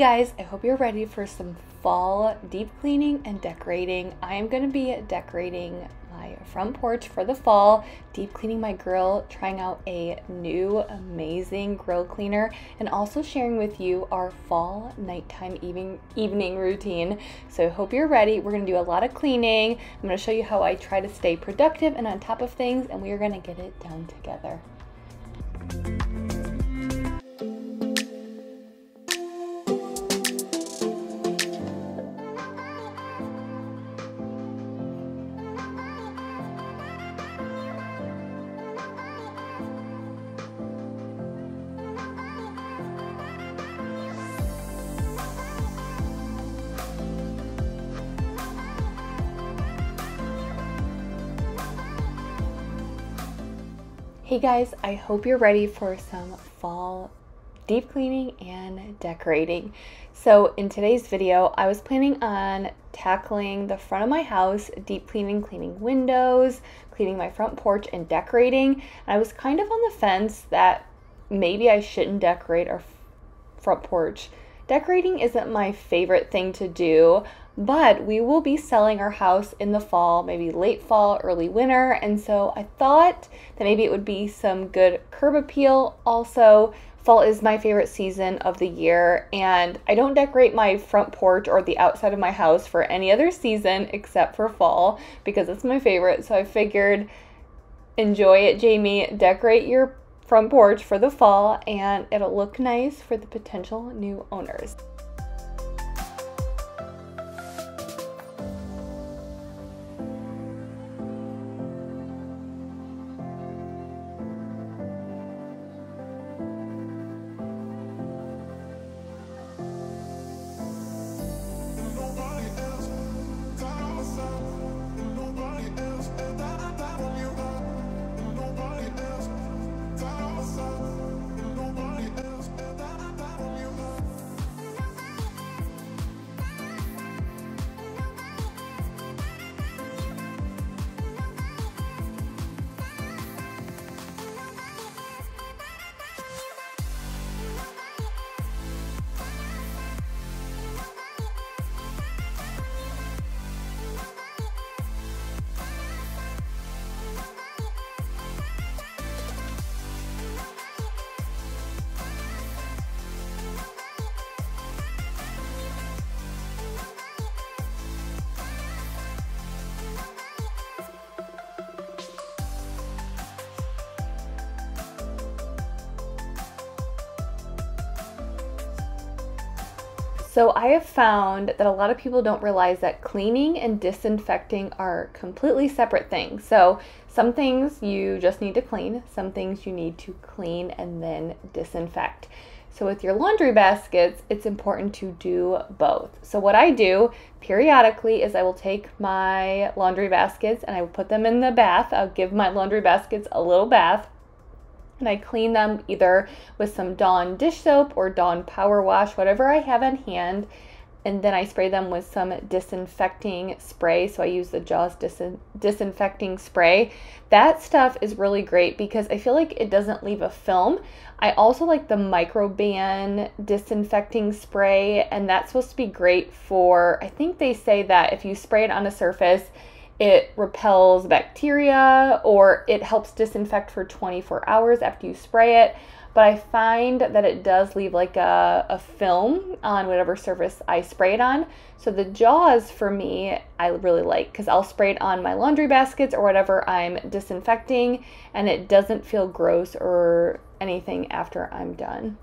guys, I hope you're ready for some fall deep cleaning and decorating. I am going to be decorating my front porch for the fall, deep cleaning my grill, trying out a new amazing grill cleaner, and also sharing with you our fall nighttime evening routine. So I hope you're ready. We're going to do a lot of cleaning. I'm going to show you how I try to stay productive and on top of things, and we are going to get it done together. Hey guys, I hope you're ready for some fall deep cleaning and decorating. So in today's video, I was planning on tackling the front of my house, deep cleaning, cleaning windows, cleaning my front porch, and decorating. And I was kind of on the fence that maybe I shouldn't decorate our front porch. Decorating isn't my favorite thing to do, but we will be selling our house in the fall, maybe late fall, early winter, and so I thought that maybe it would be some good curb appeal. Also, fall is my favorite season of the year, and I don't decorate my front porch or the outside of my house for any other season except for fall because it's my favorite, so I figured enjoy it, Jamie. Decorate your front porch for the fall and it'll look nice for the potential new owners. So I have found that a lot of people don't realize that cleaning and disinfecting are completely separate things. So some things you just need to clean, some things you need to clean and then disinfect. So with your laundry baskets, it's important to do both. So what I do periodically is I will take my laundry baskets and I will put them in the bath. I'll give my laundry baskets a little bath. And I clean them either with some Dawn dish soap or Dawn power wash, whatever I have on hand. And then I spray them with some disinfecting spray. So I use the Jaws disinfecting spray. That stuff is really great because I feel like it doesn't leave a film. I also like the Microban disinfecting spray, and that's supposed to be great for, I think they say that if you spray it on a surface, it repels bacteria or it helps disinfect for 24 hours after you spray it. But I find that it does leave like a film on whatever surface I spray it on. So the Jaws for me, I really like because I'll spray it on my laundry baskets or whatever I'm disinfecting and it doesn't feel gross or anything after I'm done.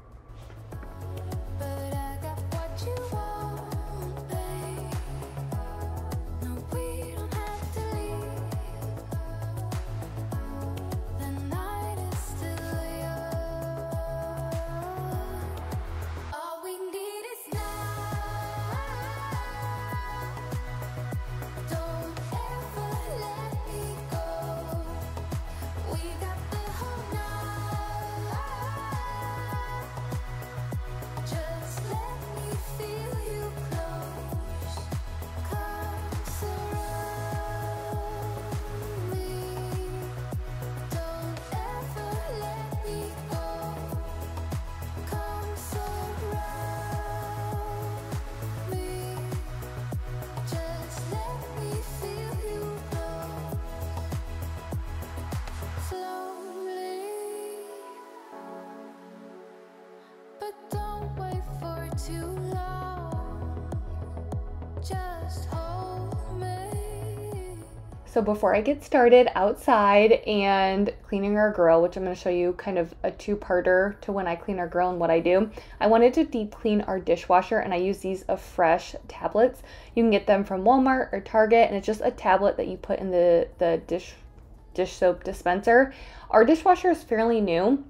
So before I get started outside and cleaning our grill, which I'm going to show you kind of a two-parter to when I clean our grill and what I do, I wanted to deep clean our dishwasher, and I use these Afresh tablets. You can get them from Walmart or Target, and it's just a tablet that you put in the dish soap dispenser. Our dishwasher is fairly new.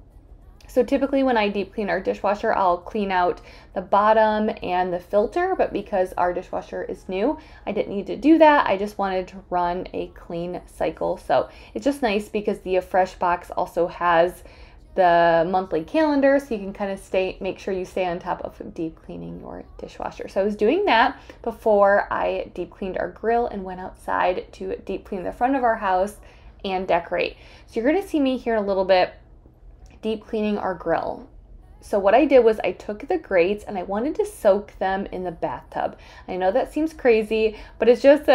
So typically when I deep clean our dishwasher, I'll clean out the bottom and the filter, but because our dishwasher is new, I didn't need to do that. I just wanted to run a clean cycle. So it's just nice because the Afresh box also has the monthly calendar, so you can kind of make sure you stay on top of deep cleaning your dishwasher. So I was doing that before I deep cleaned our grill and went outside to deep clean the front of our house and decorate. So you're going to see me here in a little bit deep cleaning our grill. So what I did was I took the grates and I wanted to soak them in the bathtub. I know that seems crazy, but it's just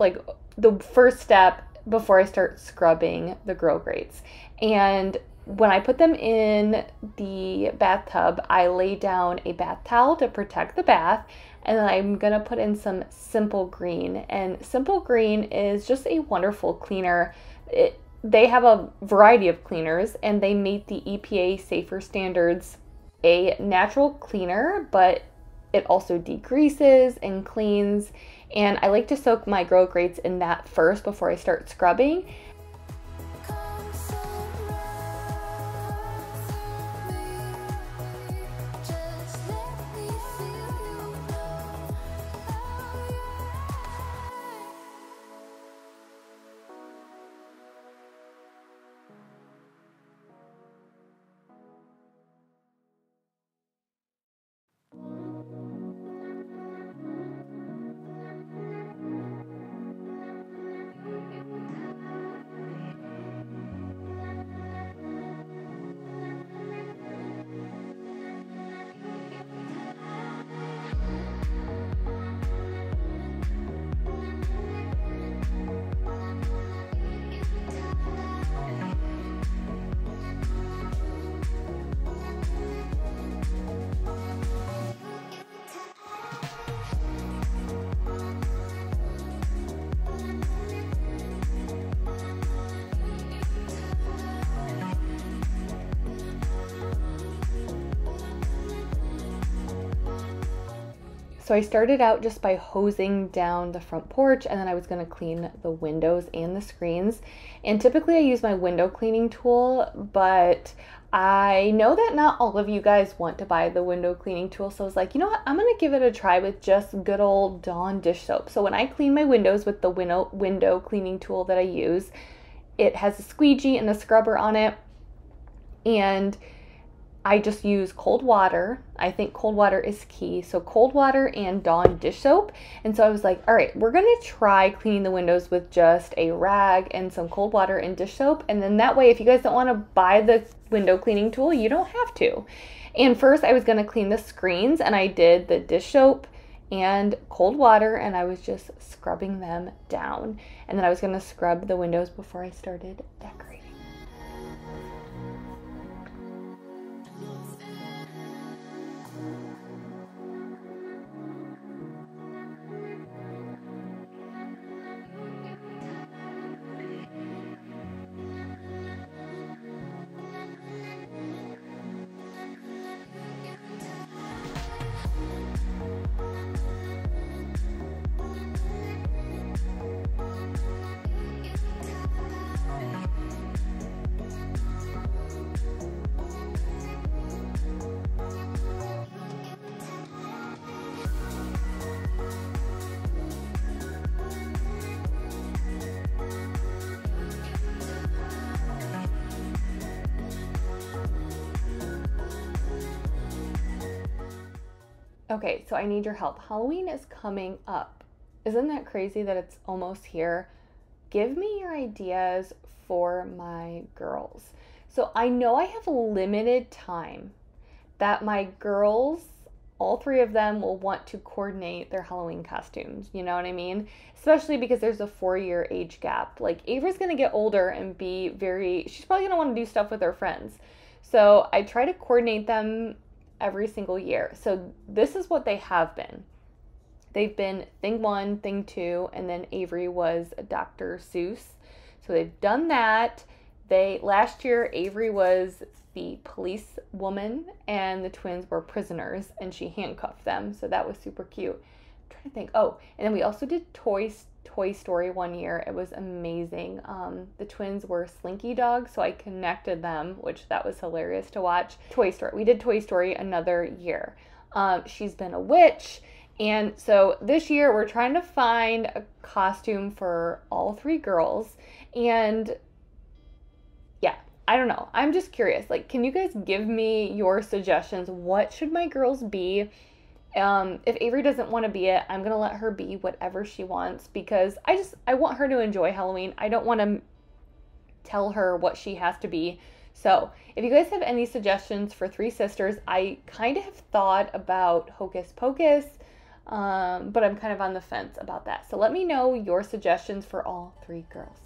like the first step before I start scrubbing the grill grates. And when I put them in the bathtub, I lay down a bath towel to protect the bath, and then I'm gonna put in some Simple Green. And Simple Green is just a wonderful cleaner. They have a variety of cleaners, and they meet the EPA safer standards. A natural cleaner, but it also degreases and cleans. And I like to soak my grill grates in that first before I start scrubbing. So I started out just by hosing down the front porch, and then I was going to clean the windows and the screens. And typically I use my window cleaning tool, but I know that not all of you guys want to buy the window cleaning tool. So I was like, you know what, I'm going to give it a try with just good old Dawn dish soap. So when I clean my windows with the window cleaning tool that I use, it has a squeegee and a scrubber on it, and I just use cold water. I think cold water is key. So cold water and Dawn dish soap. And so I was like, all right, we're gonna try cleaning the windows with just a rag and some cold water and dish soap. And then that way, if you guys don't wanna buy the window cleaning tool, you don't have to. And first I was gonna clean the screens, and I did the dish soap and cold water, and I was just scrubbing them down. And then I was gonna scrub the windows before I started decorating. Okay, so I need your help. Halloween is coming up. Isn't that crazy that it's almost here? Give me your ideas for my girls. So I know I have limited time that my girls, all three of them, will want to coordinate their Halloween costumes. You know what I mean? Especially because there's a 4-year age gap. Like, Avery's gonna get older and be she's probably gonna wanna do stuff with her friends. So I try to coordinate them every single year. So this is what they have been. They've been Thing 1, Thing 2, and then Avery was Dr. Seuss. So they've done that. Last year, Avery was the police woman and the twins were prisoners and she handcuffed them. So that was super cute. I'm trying to think. Oh, and then we also did Toy Story one year. It was amazing. The twins were Slinky Dogs, so I connected them, which that was hilarious to watch. Toy Story. We did Toy Story another year. She's been a witch. And so this year we're trying to find a costume for all three girls. And yeah, I don't know. I'm just curious. Like, can you guys give me your suggestions? What should my girls be? If Avery doesn't want to be it, I'm going to let her be whatever she wants because I want her to enjoy Halloween. I don't want to tell her what she has to be. So if you guys have any suggestions for Three Sisters, I kind of have thought about Hocus Pocus, but I'm kind of on the fence about that. So let me know your suggestions for all three girls.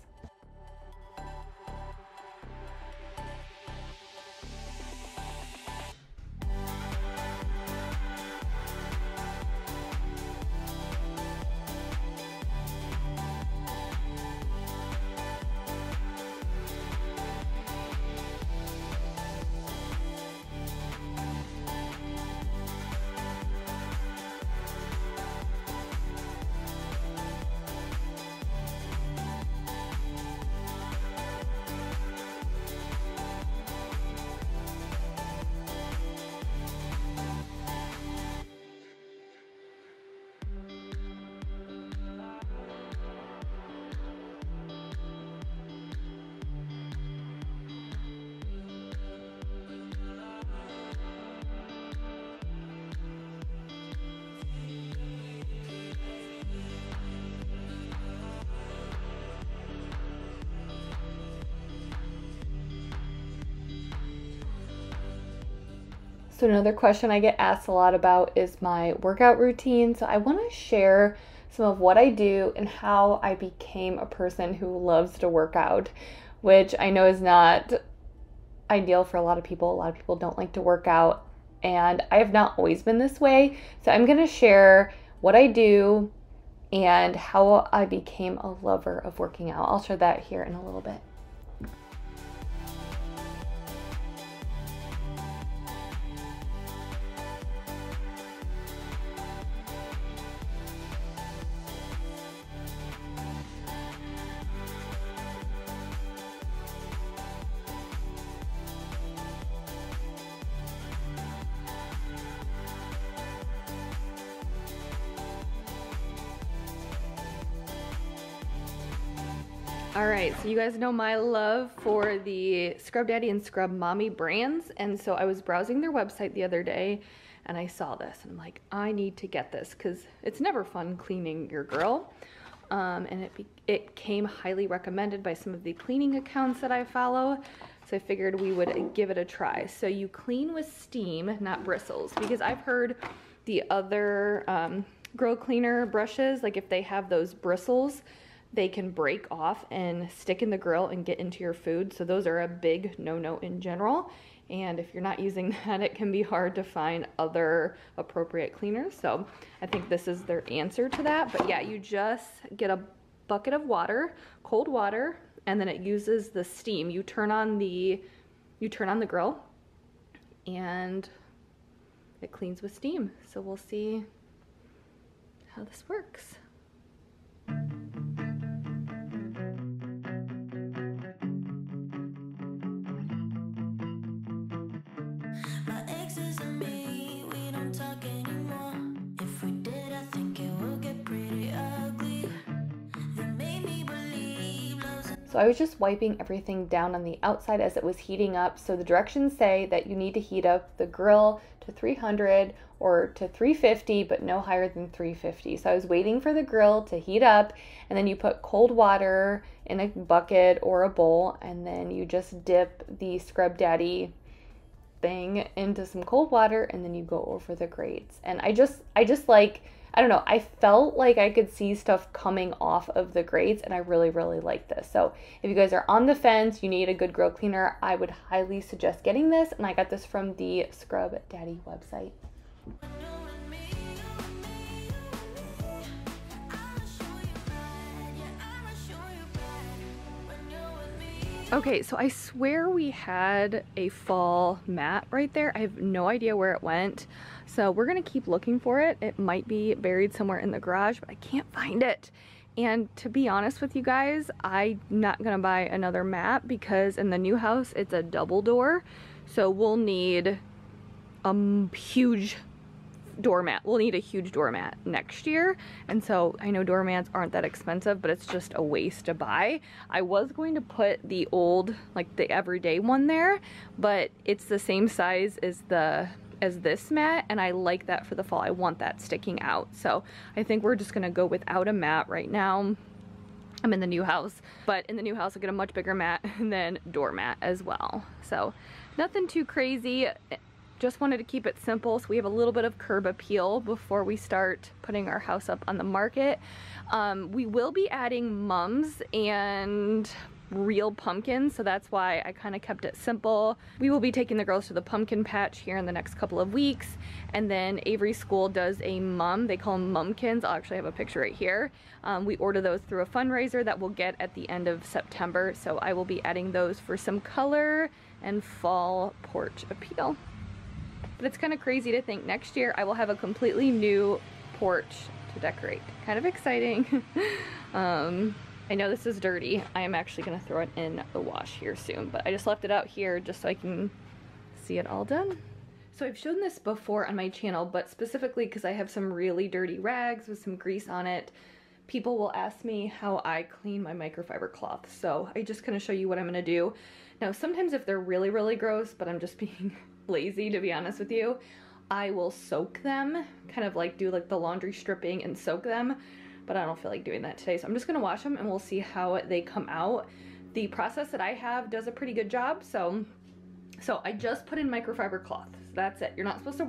So another question I get asked a lot about is my workout routine. So I want to share some of what I do and how I became a person who loves to work out, which I know is not ideal for a lot of people. A lot of people don't like to work out, and I have not always been this way. So I'm going to share what I do and how I became a lover of working out. I'll share that here in a little bit. All right, so you guys know my love for the Scrub Daddy and Scrub Mommy brands, and so I was browsing their website the other day and I saw this and I'm like, I need to get this because it's never fun cleaning your girl. And it came highly recommended by some of the cleaning accounts that I follow, so I figured we would give it a try. So you clean with steam, not bristles, because I've heard the other grill cleaner brushes, like if they have those bristles, they can break off and stick in the grill and get into your food. So those are a big no-no in general. And if you're not using that, it can be hard to find other appropriate cleaners. So I think this is their answer to that. But yeah, you just get a bucket of water, cold water, and then it uses the steam. You turn on the grill and it cleans with steam. So we'll see how this works. So I was just wiping everything down on the outside as it was heating up. So the directions say that you need to heat up the grill to 300 or to 350, but no higher than 350. So I was waiting for the grill to heat up, and then you put cold water in a bucket or a bowl, and then you just dip the Scrub Daddy thing into some cold water, and then you go over the grates. And I just like, I don't know, I felt like I could see stuff coming off of the grates, and I really, really like this. So if you guys are on the fence, you need a good grill cleaner, I would highly suggest getting this, and I got this from the Scrub Daddy website. Okay, so I swear we had a fall mat right there. I have no idea where it went. So we're gonna keep looking for it. It might be buried somewhere in the garage, but I can't find it. And to be honest with you guys, I'm not gonna buy another mat because in the new house, it's a double door. So we'll need a huge doormat. We'll need a huge doormat next year. And so I know doormats aren't that expensive, but it's just a waste to buy. I was going to put the old, like the everyday one there, but it's the same size as this mat, and I like that for the fall. I want that sticking out. So I think we're just gonna go without a mat right now. I'm in the new house, but in the new house I'll get a much bigger mat and then doormat as well. So nothing too crazy. Just wanted to keep it simple, so we have a little bit of curb appeal before we start putting our house up on the market. We will be adding mums and real pumpkins, so that's why I kind of kept it simple. We will be taking the girls to the pumpkin patch here in the next couple of weeks, and then Avery School does a mum. They call them mumkins. I'll actually have a picture right here. We order those through a fundraiser that we'll get at the end of September, so I will be adding those for some color and fall porch appeal. But it's kind of crazy to think next year I will have a completely new porch to decorate. Kind of exciting. I know this is dirty. I am actually gonna throw it in the wash here soon, but I just left it out here just so I can see it all done. So I've shown this before on my channel, but specifically because I have some really dirty rags with some grease on it, people will ask me how I clean my microfiber cloth. So I just kind of show you what I'm gonna do. Now, sometimes if they're really, really gross, but I'm just being lazy, to be honest with you, I will soak them, kind of like do like the laundry stripping and soak them, but I don't feel like doing that today. So I'm just gonna wash them and we'll see how they come out. The process that I have does a pretty good job. So I just put in microfiber cloth. So that's it. You're not supposed to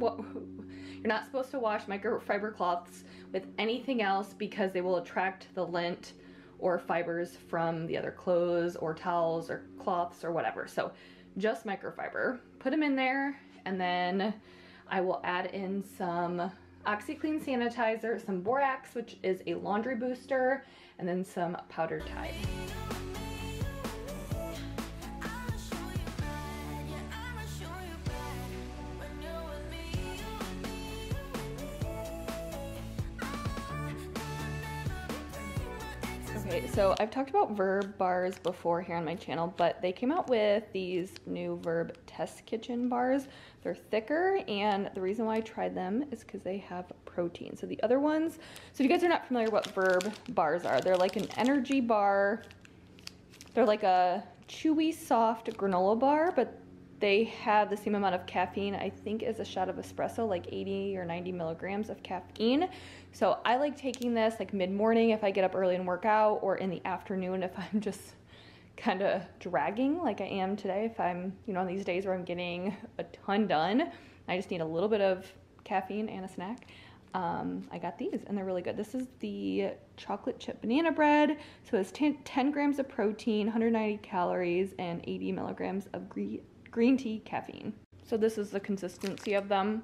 wash microfiber cloths with anything else because they will attract the lint or fibers from the other clothes or towels or cloths or whatever. So just microfiber, put them in there, and then I will add in some OxyClean sanitizer, some Borax, which is a laundry booster, and then some powdered Tide. Okay, so I've talked about Verb bars before here on my channel, but they came out with these new Verb Test Kitchen bars. They're thicker, and the reason why I tried them is because they have protein. So the other ones, so if you guys are not familiar what Verb bars are, they're like an energy bar. They're like a chewy, soft granola bar, but they have the same amount of caffeine, I think, as a shot of espresso, like 80 or 90 milligrams of caffeine. So I like taking this like mid-morning if I get up early and work out, or in the afternoon if I'm just kind of dragging like I am today. If I'm, you know, on these days where I'm getting a ton done, I just need a little bit of caffeine and a snack. I got these and they're really good. This is the chocolate chip banana bread. So it's 10 grams of protein, 190 calories, and 80 milligrams of green tea caffeine. So this is the consistency of them.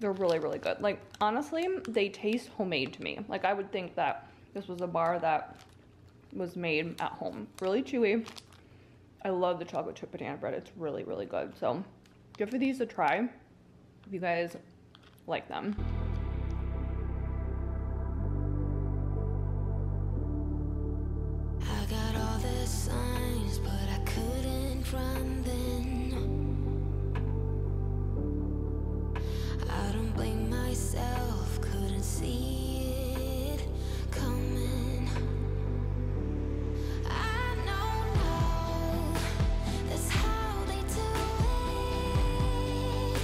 They're really, really good. Like, honestly, they taste homemade to me. Like, I would think that this was a bar that was made at home. Really chewy. I love the chocolate chip banana bread. It's really, really good. So give these a try if you guys like them. I got all the signs, but I couldn't run then. I don't blame myself, couldn't see it coming. I know now, that's how they do it.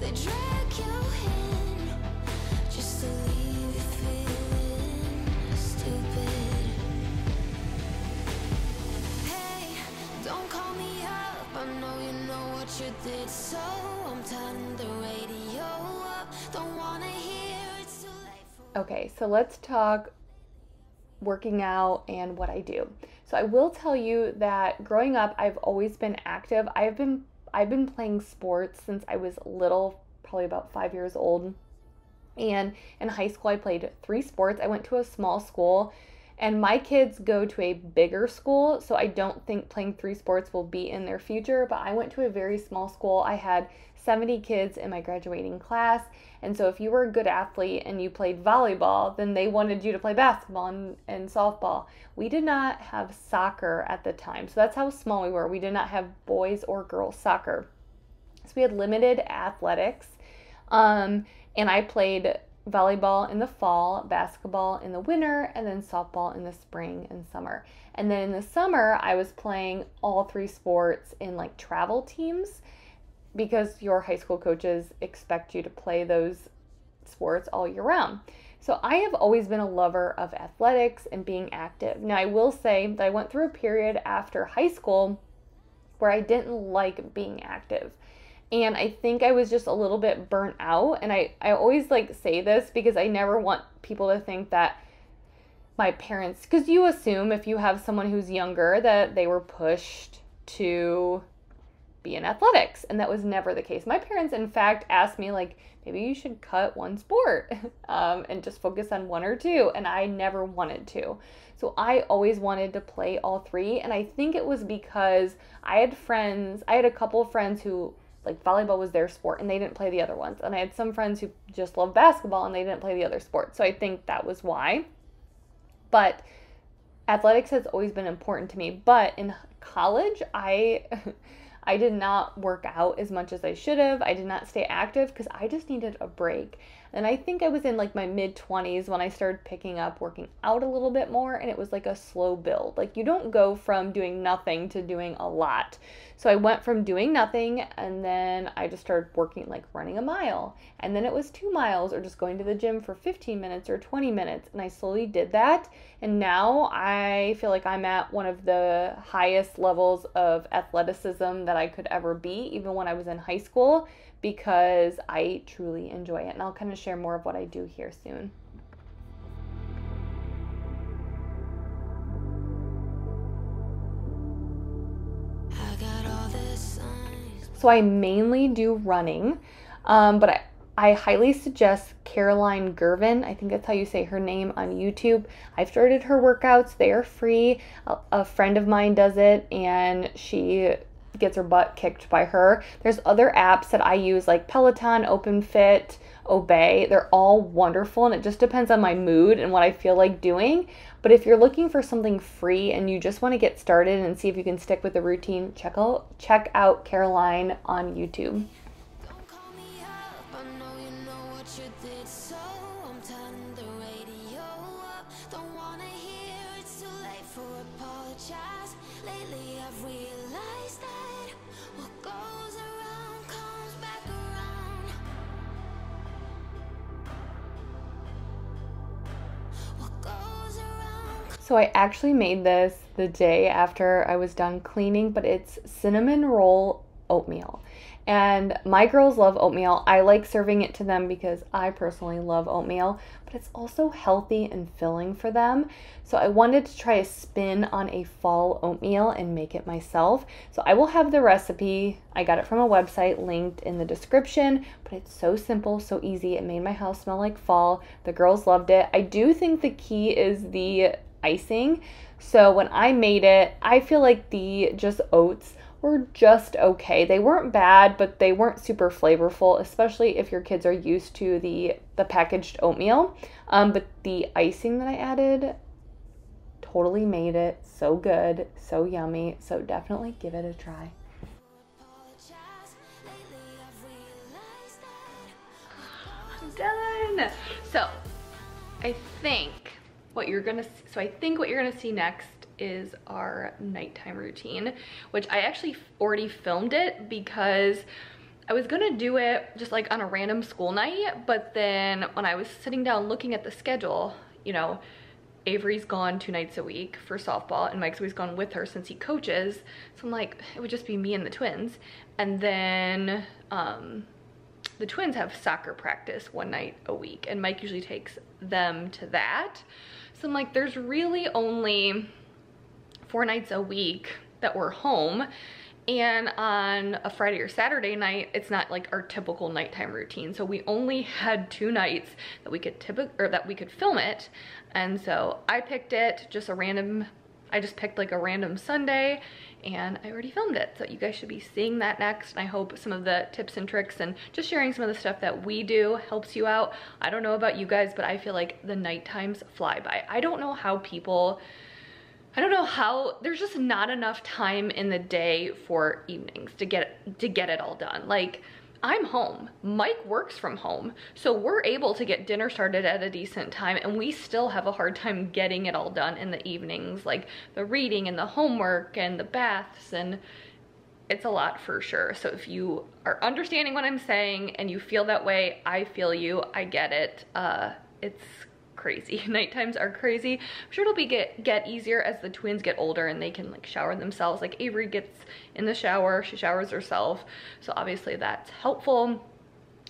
They drag you in, just to leave you feeling stupid. Hey, don't call me up, I know you know what you did, so I'm done. Okay, so let's talk working out and what I do. So I will tell you that growing up, I've always been active. I've been playing sports since I was little, probably about 5 years old. And in high school, I played 3 sports. I went to a small school And my kids go to a bigger school, so I don't think playing 3 sports will be in their future, but I went to a very small school. I had 70 kids in my graduating class, and so if you were a good athlete and you played volleyball, then they wanted you to play basketball and softball. We did not have soccer at the time, so that's how small we were. We did not have boys or girls soccer. So we had limited athletics, and I played volleyball in the fall, basketball in the winter, and then softball in the spring and summer. And then in the summer, I was playing all 3 sports in like travel teams because your high school coaches expect you to play those sports all year round. So I have always been a lover of athletics and being active. Now I will say that I went through a period after high school where I didn't like being active. And I think I was just a little bit burnt out. And I always like say this because I never want people to think that my parents, because you assume if you have someone who's younger that they were pushed to be in athletics. And that was never the case. My parents, in fact, asked me like, maybe you should cut 1 sport and just focus on 1 or 2. And I never wanted to. So I always wanted to play all 3. And I think it was because I had a couple of friends who like volleyball was their sport and they didn't play the other ones. And I had some friends who just loved basketball and they didn't play the other sports. So I think that was why. But athletics has always been important to me. But in college, I did not work out as much as I should have. I did not stay active because I just needed a break. And I think I was in like my mid-20s when I started picking up working out a little bit more, and it was like a slow build. Like you don't go from doing nothing to doing a lot. So I went from doing nothing, and then I just started working, like running a mile, and then it was 2 miles, or just going to the gym for 15 minutes or 20 minutes. And I slowly did that. And now I feel like I'm at one of the highest levels of athleticism that I could ever be, even when I was in high school, because I truly enjoy it. And I'll kind of share more of what I do here soon. So I mainly do running, but I highly suggest Caroline Gervin. I think that's how you say her name on YouTube. I've started her workouts. They are free. A friend of mine does it, and she gets her butt kicked by her. There's other apps that I use like Peloton, OpenFit, Obey. They're all wonderful, and it just depends on my mood and what I feel like doing. But if you're looking for something free and you just want to get started and see if you can stick with the routine, check out Caroline on YouTube. So I actually made this the day after I was done cleaning, but it's cinnamon roll oatmeal. And my girls love oatmeal. I like serving it to them because I personally love oatmeal, but it's also healthy and filling for them. So I wanted to try a spin on a fall oatmeal and make it myself. So I will have the recipe. I got it from a website linked in the description, but it's so simple, so easy. It made my house smell like fall. The girls loved it. I do think the key is the icing. So when I made it, I feel like the just oats were just okay. They weren't bad, but they weren't super flavorful, especially if your kids are used to the packaged oatmeal. But the icing that I added totally made it so good, so yummy. So definitely give it a try. I'm done. So I think what you're gonna see next is our nighttime routine, which I actually already filmed it because I was gonna do it just like on a random school night, but then when I was sitting down looking at the schedule, you know, Avery's gone 2 nights a week for softball, and Mike's always gone with her since he coaches. So I'm like, it would just be me and the twins. And then the twins have soccer practice 1 night a week, and Mike usually takes them to that. So I'm like, there's really only 4 nights a week that we're home, And on a Friday or Saturday night, it's not like our typical nighttime routine. So we only had 2 nights that we could film it. And so I picked it, I just picked like a random Sunday, and I already filmed it. So you guys should be seeing that next. And I hope some of the tips and tricks and just sharing some of the stuff that we do helps you out. I don't know about you guys, but I feel like the night times fly by. I don't know how there's just not enough time in the day for evenings to get it all done. Like, I'm home, Mike works from home, so we're able to get dinner started at a decent time, and we still have a hard time getting it all done in the evenings, like the reading and the homework and the baths, and it's a lot for sure. So if you are understanding what I'm saying and you feel that way, I feel you, I get it. It's crazy. Night times are crazy. I'm sure it'll get easier as the twins get older and they can like shower themselves. Like Avery gets in the shower, she showers herself, so obviously that's helpful.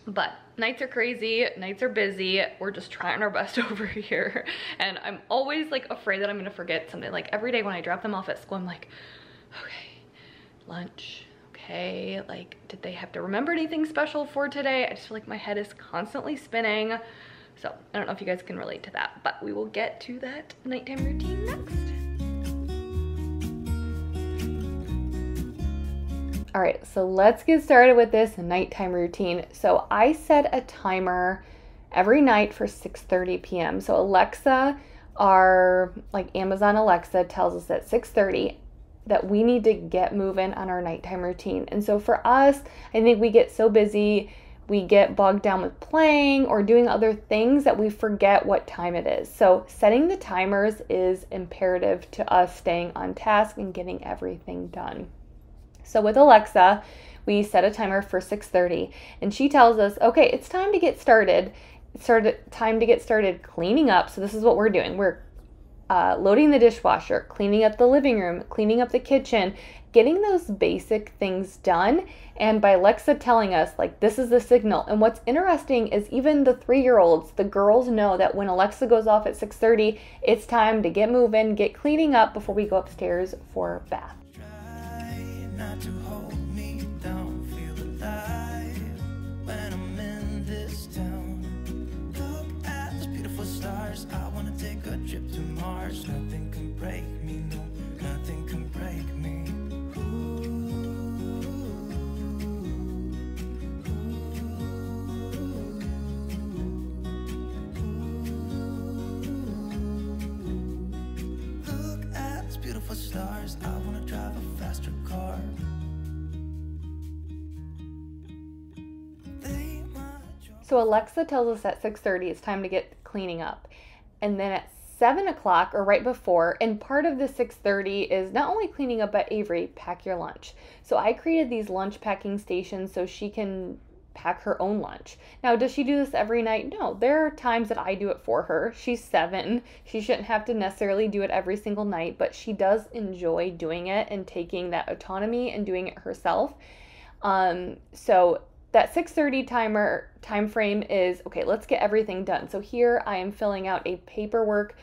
But nights are crazy, nights are busy, we're just trying our best over here. And I'm always like afraid that I'm gonna forget something. Like every day when I drop them off at school, I'm like, okay, lunch, okay, like did they have to remember anything special for today? I just feel like my head is constantly spinning. So I don't know if you guys can relate to that, but we will get to that nighttime routine next. All right, so let's get started with this nighttime routine. So I set a timer every night for 6:30 p.m. So Alexa, our like Amazon Alexa, tells us at 6:30 that we need to get moving on our nighttime routine. And so for us, I think we get so busy, we get bogged down with playing or doing other things that we forget what time it is. So setting the timers is imperative to us staying on task and getting everything done. So with Alexa, we set a timer for 6:30, and she tells us, okay, it's time to get started. It's time to get started cleaning up. So this is what we're doing. We're loading the dishwasher, cleaning up the living room, cleaning up the kitchen, getting those basic things done. And by Alexa telling us, like, this is the signal. And what's interesting is even the 3-year-olds, the girls know that when Alexa goes off at 6:30, it's time to get moving, get cleaning up before we go upstairs for a bath. Try not to hold me down, feel alive when I'm in this town. Look at those beautiful stars. I want to take a trip to Mars. Nothing can break me, no, nothing can break me. Stars, I want to drive a faster car. So Alexa tells us at 6:30 it's time to get cleaning up. And then at 7 o'clock or right before, and part of the 6:30 is not only cleaning up, but Avery, pack your lunch. So I created these lunch packing stations so she can pack her own lunch. Now, does she do this every night? No, there are times that I do it for her. She's 7. She shouldn't have to necessarily do it every single night, but she does enjoy doing it and taking that autonomy and doing it herself. So that 6:30 time frame is, okay, let's get everything done. So here I am filling out a paperwork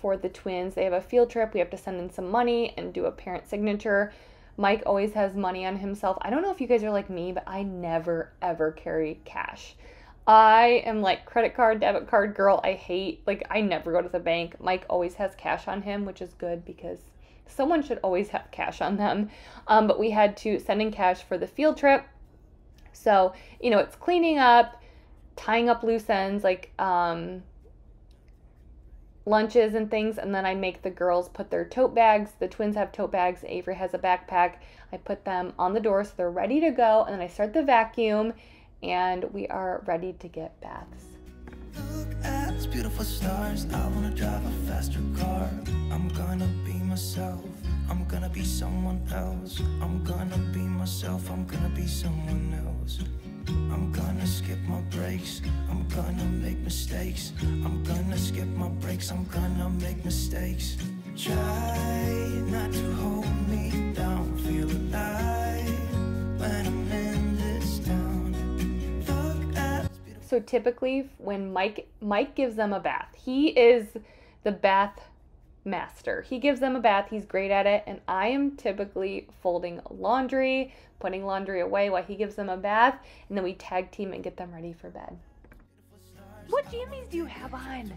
for the twins. They have a field trip. We have to send in some money and do a parent signature. Mike always has money on himself. I don't know if you guys are like me, but I never ever carry cash. I am like credit card, debit card girl. I hate, like, I never go to the bank. Mike always has cash on him, which is good because someone should always have cash on them. But we had to send in cash for the field trip. So, you know, it's cleaning up, tying up loose ends, like, lunches and things, and then I make the girls put their tote bags. The twins have tote bags. Avery has a backpack. I put them on the door so they're ready to go, and then I start the vacuum, and we are ready to get baths. Look at these beautiful stars. I want to drive a faster car. I'm gonna be myself. I'm gonna be someone else. I'm gonna be myself. I'm gonna be someone else. I'm gonna skip my breaks. I'm gonna make mistakes. I'm gonna skip my breaks. I'm gonna make mistakes. Try not to hold me down. Feel alive when I'm in this town. Look at. So typically when Mike gives them a bath, he is the bath master. He gives them a bath, he's great at it, and I am typically folding laundry, putting laundry away while he gives them a bath, and then we tag team and get them ready for bed. What jammies do you have on?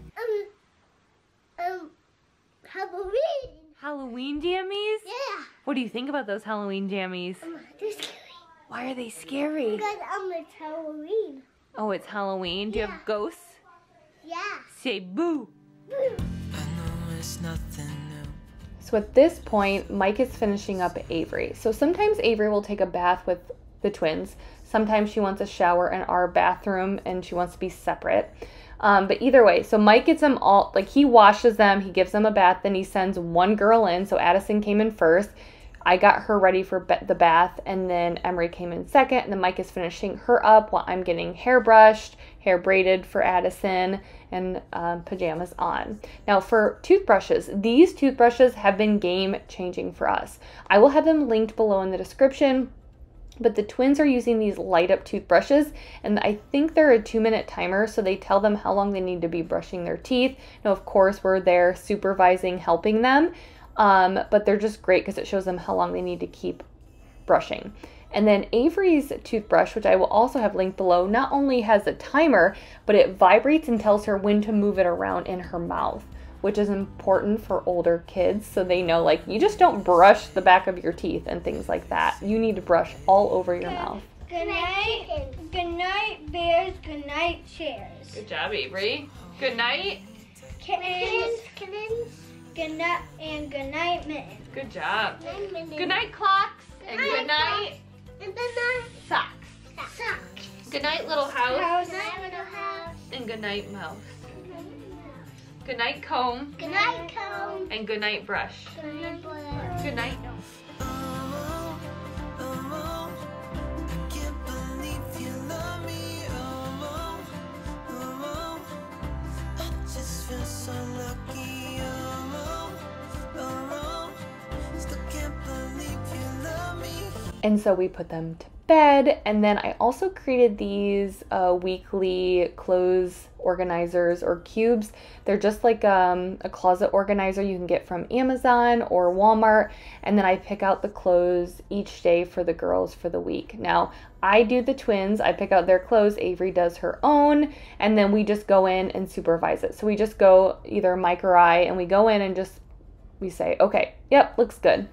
Halloween. Halloween jammies? Yeah. What do you think about those Halloween jammies? They're scary. Why are they scary? Because it's Halloween. Oh, it's Halloween? Do you have ghosts? Yeah. Say boo. Boo. So at this point, Mike is finishing up Avery. So sometimes Avery will take a bath with the twins. Sometimes she wants a shower in our bathroom and she wants to be separate. But either way, so Mike gets them all, like he washes them, he gives them a bath, then he sends one girl in. So Addison came in first. I got her ready for the bath, and then Emery came in second, and then Mike is finishing her up while I'm getting hair brushed, hair braided for Addison, and pajamas on. Now for toothbrushes, these toothbrushes have been game-changing for us. I will have them linked below in the description, but the twins are using these light-up toothbrushes, and I think they're a 2-minute timer, so they tell them how long they need to be brushing their teeth. Now, of course, we're there supervising, helping them, but they're just great because it shows them how long they need to keep brushing. And then Avery's toothbrush, which I will also have linked below, not only has a timer, but it vibrates and tells her when to move it around in her mouth, which is important for older kids, so they know, like, you just don't brush the back of your teeth and things like that. You need to brush all over your mouth. Good night. Good night, bears. Good night, chairs. Good job, Avery. Good night. Kittens. Kittens. Good night, and good night, mittens. Good job. Good night, clocks. And good night, socks. Good night, little house. And good night, mouse. Good night, comb. Good night, comb. And good night, brush. Good night, brush. Good night, And so we put them to bed, and then I also created these weekly clothes organizers or cubes. They're just like a closet organizer you can get from Amazon or Walmart, and then I pick out the clothes each day for the girls for the week. Now, I do the twins. I pick out their clothes. Avery does her own, and then we just go in and supervise it. So we just go, either Mike or I, and we go in and just, we say, okay, yep, looks good.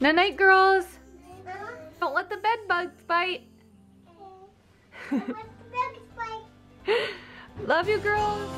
Night night, girls. Don't let the bed bugs bite. Don't let the bugs bite. Love you, girls.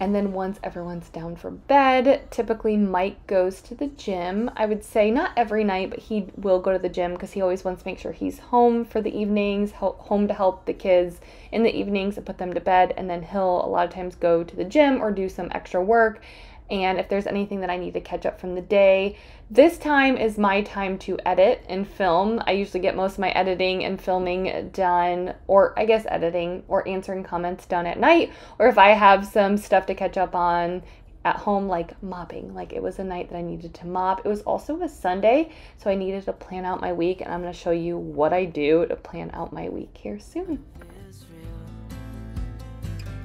And then once everyone's down for bed, typically Mike goes to the gym. I would say not every night, but he will go to the gym because he always wants to make sure he's home for the evenings, home to help the kids in the evenings and put them to bed. And then he'll a lot of times go to the gym or do some extra work. And if there's anything that I need to catch up from the day, this time is my time to edit and film. I usually get most of my editing and filming done, or I guess editing or answering comments done at night, or if I have some stuff to catch up on at home, like mopping. Like, it was a night that I needed to mop. It was also a Sunday, so I needed to plan out my week, and I'm gonna show you what I do to plan out my week here soon.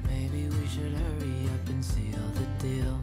Maybe we should hurry up and seal the deal.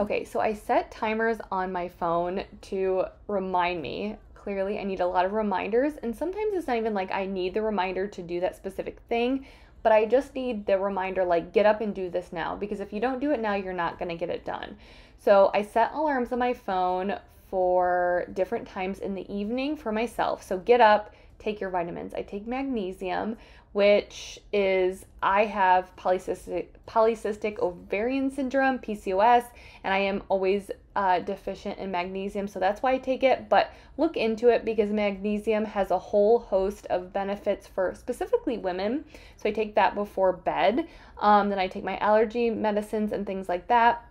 Okay, so I set timers on my phone to remind me. Clearly, I need a lot of reminders, and sometimes it's not even like I need the reminder to do that specific thing, but I just need the reminder, like, get up and do this now, because if you don't do it now, you're not going to get it done. So I set alarms on my phone for different times in the evening for myself. So get up, take your vitamins. I take magnesium, which is, I have polycystic ovarian syndrome, PCOS, and I am always deficient in magnesium, so that's why I take it. But look into it, because magnesium has a whole host of benefits for specifically women. So I take that before bed. Then I take my allergy medicines and things like that.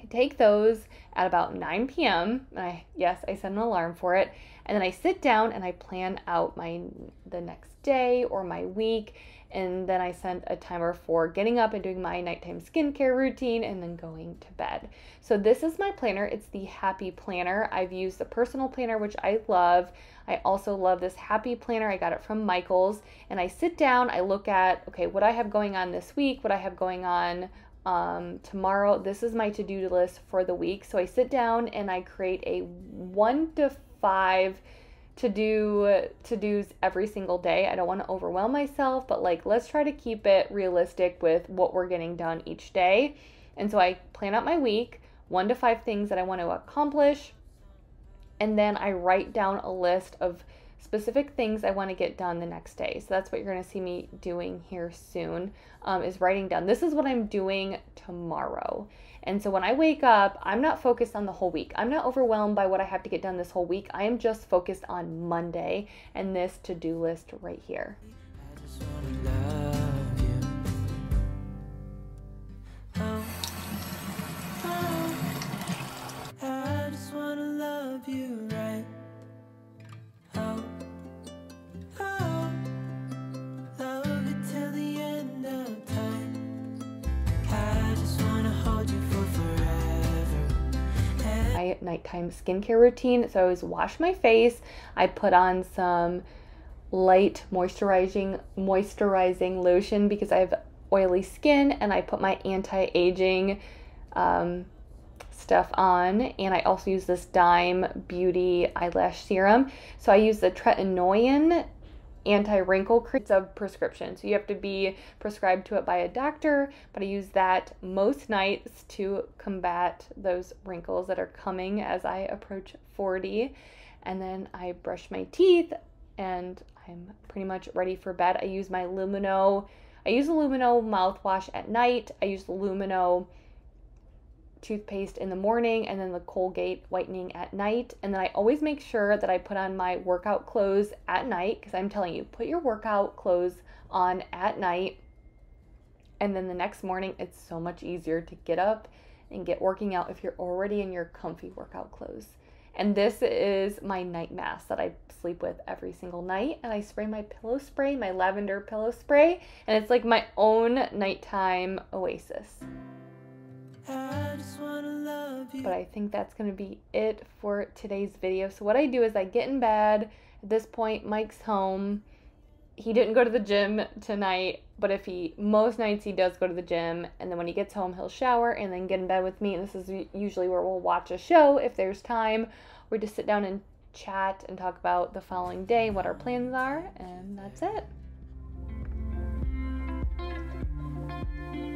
I take those at about 9 p.m. I, yes, I set an alarm for it. And then I sit down and I plan out the next day or my week. And then I set a timer for getting up and doing my nighttime skincare routine and then going to bed. So this is my planner. It's the Happy Planner. I've used the personal planner, which I love. I also love this Happy Planner. I got it from Michaels. And I sit down, I look at, okay, what I have going on this week, what I have going on tomorrow. This is my to-do list for the week. So I sit down and I create a 1 to 5 to-dos every single day. I don't want to overwhelm myself, but like, let's try to keep it realistic with what we're getting done each day. And so I plan out my week, 1 to 5 things that I want to accomplish. And then I write down a list of specific things I want to get done the next day. So that's what you're going to see me doing here soon, is writing down, this is what I'm doing tomorrow. And so when I wake up, I'm not focused on the whole week. I'm not overwhelmed by what I have to get done this whole week. I am just focused on Monday and this to-do list right here. I just want to love you. Oh. Oh. I just want to love you right. Oh. Oh. Love you till the end of time. I just want to hold you. My nighttime skincare routine. So I always wash my face. I put on some light moisturizing lotion because I have oily skin, and I put my anti-aging stuff on, and I also use this Dime Beauty eyelash serum. So I use the Tretinoin anti-wrinkle cream. It's a prescription, so you have to be prescribed to it by a doctor, but I use that most nights to combat those wrinkles that are coming as I approach 40. And then I brush my teeth and I'm pretty much ready for bed. I use my Lumino. I use the Lumino mouthwash at night. I use the Lumino toothpaste in the morning, and then the Colgate whitening at night. And then I always make sure that I put on my workout clothes at night, because I'm telling you, put your workout clothes on at night. And then the next morning, it's so much easier to get up and get working out if you're already in your comfy workout clothes. And this is my night mask that I sleep with every single night. And I spray my pillow spray, my lavender pillow spray, and it's like my own nighttime oasis. I just wanna love you. But I think that's gonna be it for today's video. So what I do is I get in bed. At this point, Mike's home. He didn't go to the gym tonight, but if he, most nights he does go to the gym, and then when he gets home, he'll shower and then get in bed with me. And this is usually where we'll watch a show if there's time. We just sit down and chat and talk about the following day, what our plans are, and that's it.